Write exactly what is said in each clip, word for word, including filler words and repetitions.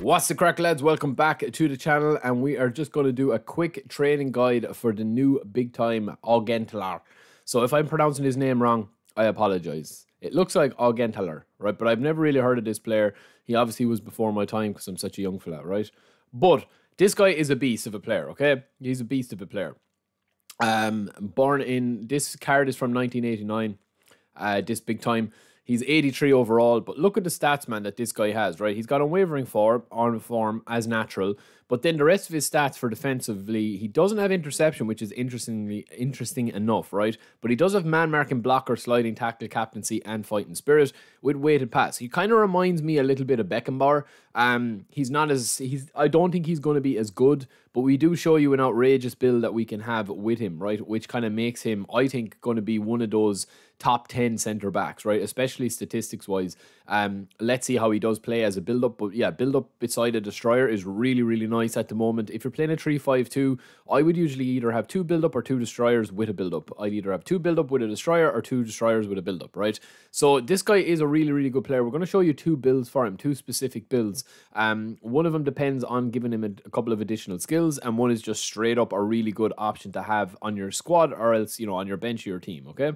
What's the crack, lads? Welcome back to the channel, and we are just going to do a quick training guide for the new big time Augenthaler. So if I'm pronouncing his name wrong, I apologize. It looks like Augenthaler, right? But I've never really heard of this player. He obviously was before my time because I'm such a young fella, right? But this guy is a beast of a player, okay? He's a beast of a player. Um, born in, this card is from nineteen eighty-nine, uh, this big time. He's eighty-three overall, but look at the stats, man, that this guy has, right? He's got unwavering form, on form as natural, but then the rest of his stats for defensively, he doesn't have interception, which is interestingly interesting enough, right? But he does have man marking, blocker, sliding tackle, captaincy, and fighting spirit with weighted pass. He kind of reminds me a little bit of Beckenbauer. Um, he's not as he's. I don't think he's going to be as good, but we do show you an outrageous build that we can have with him, right? Which kind of makes him, I think, going to be one of those top ten centre backs, right? Especially statistics wise. Um, let's see how he does play as a build up, but yeah, build up beside a destroyer is really, really nice at the moment. If you're playing a three five two, I would usually either have two build up or two destroyers with a build up. I'd either have two build up with a destroyer or two destroyers with a build up, right? So this guy is a really, really good player. We're going to show you two builds for him, two specific builds. Um, one of them depends on giving him a, a couple of additional skills, and one is just straight up a really good option to have on your squad or else, you know, on your bench or your team, okay?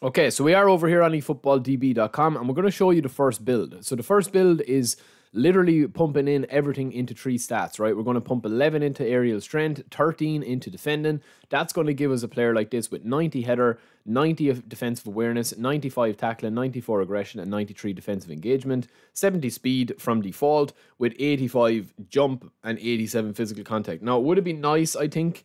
Okay, so we are over here on e football D B dot com, and we're going to show you the first build. So the first build is literally pumping in everything into three stats, right? We're going to pump eleven into aerial strength, thirteen into defending. That's going to give us a player like this with ninety header, ninety of defensive awareness, ninety-five tackling, ninety-four aggression, and ninety-three defensive engagement, seventy speed from default with eighty-five jump and eighty-seven physical contact. Now, it would have been nice, I think,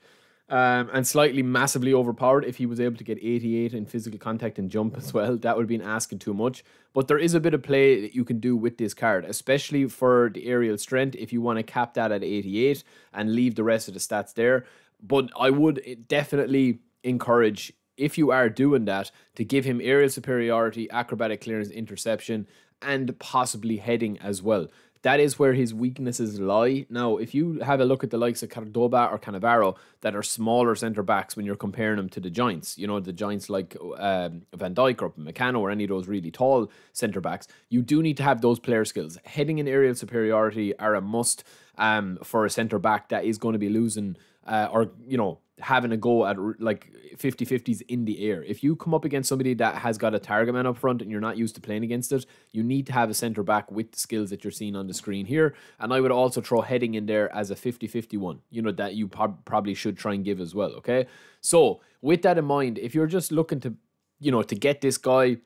Um, and slightly massively overpowered if he was able to get eighty-eight in physical contact and jump as well. That would have been asking too much. But there is a bit of play that you can do with this card, especially for the aerial strength if you want to cap that at eighty-eight and leave the rest of the stats there. But I would definitely encourage, if you are doing that, to give him aerial superiority, acrobatic clearance, interception, and possibly heading as well. That is where his weaknesses lie. Now, if you have a look at the likes of Cardoba or Cannavaro that are smaller centre-backs when you're comparing them to the giants, you know, the giants like um, Van Dijk or Meccano or any of those really tall centre-backs, you do need to have those player skills. Heading and aerial superiority are a must um, for a centre-back that is going to be losing uh, or, you know, having a go at like fifty fifties in the air. If you come up against somebody that has got a target man up front and you're not used to playing against it, you need to have a centre back with the skills that you're seeing on the screen here. And I would also throw heading in there as a fifty fifty one, you know, that you prob probably should try and give as well, okay? So with that in mind, if you're just looking to, you know, to get this guy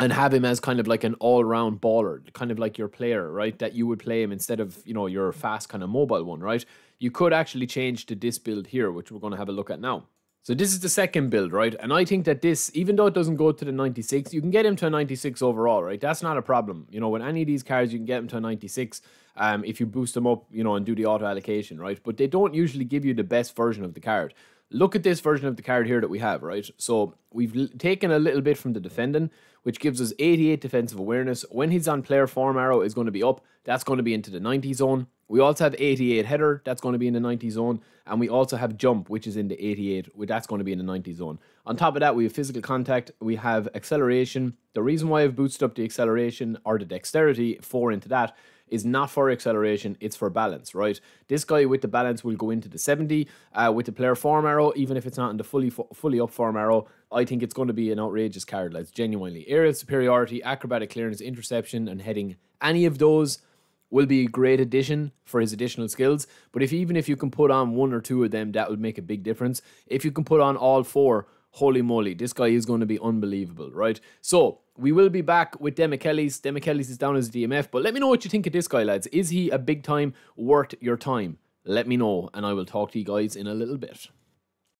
and have him as kind of like an all-round baller, kind of like your player, right, that you would play him instead of, you know, your fast kind of mobile one, right? You could actually change to this build here, which we're going to have a look at now. So this is the second build, right? And I think that this, even though it doesn't go to the ninety-six, you can get him to a ninety-six overall, right? That's not a problem. You know, with any of these cards, you can get him to a ninety-six um, if you boost them up, you know, and do the auto allocation, right? But they don't usually give you the best version of the card. Look at this version of the card here that we have, right? So we've taken a little bit from the defending, which gives us eighty-eight defensive awareness. When he's on player form, arrow is going to be up. That's going to be into the ninety zone. We also have eighty-eight header. That's going to be in the ninety zone. And we also have jump, which is in the eighty-eight. That's going to be in the ninety zone. On top of that, we have physical contact. We have acceleration. The reason why I've boosted up the acceleration or the dexterity four into that is not for acceleration, it's for balance, right? This guy with the balance will go into the seventy uh, with the player form arrow, even if it's not in the fully fully up form arrow. I think it's going to be an outrageous card, lads, genuinely. Aerial superiority, acrobatic clearance, interception, and heading. Any of those will be a great addition for his additional skills, but if even if you can put on one or two of them, that would make a big difference. If you can put on all four, holy moly, this guy is going to be unbelievable, right? So we will be back with Demichelis. Demichelis is down as a D M F, but let me know what you think of this guy, lads. Is he a big time worth your time? Let me know, and I will talk to you guys in a little bit.